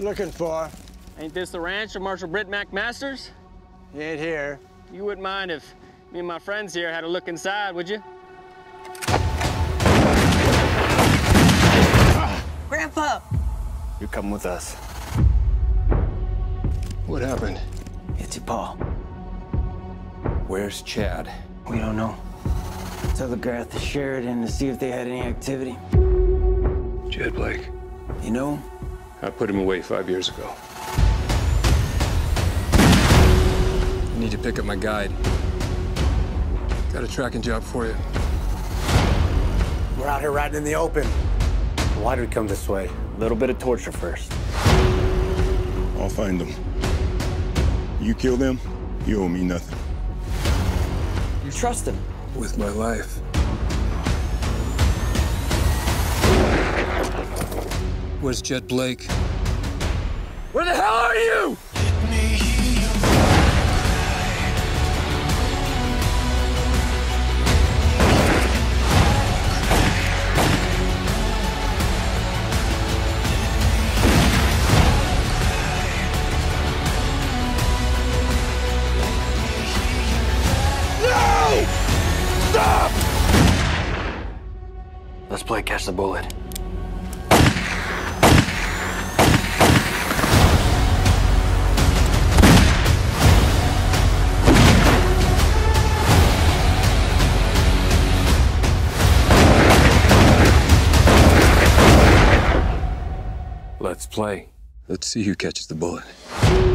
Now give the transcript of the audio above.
looking for. Ain't this the ranch of Marshal Britt MacMasters? He ain't here. You wouldn't mind if me and my friends here had a look inside, would you? Grandpa! You're coming with us. What happened? It's your pa. Where's Chad? We don't know. Telegraphed to Sheridan to see if they had any activity. Jet Blake. You know him? I put him away 5 years ago. I need to pick up my guide. Got a tracking job for you. We're out here riding in the open. Why did we come this way? A little bit of torture first. I'll find them. You kill them, you owe me nothing. You trust him? With my life. Where's Jet Blake? Where the hell are you? Stop! Let's play Catch the Bullet. Let's play. Let's see who catches the bullet.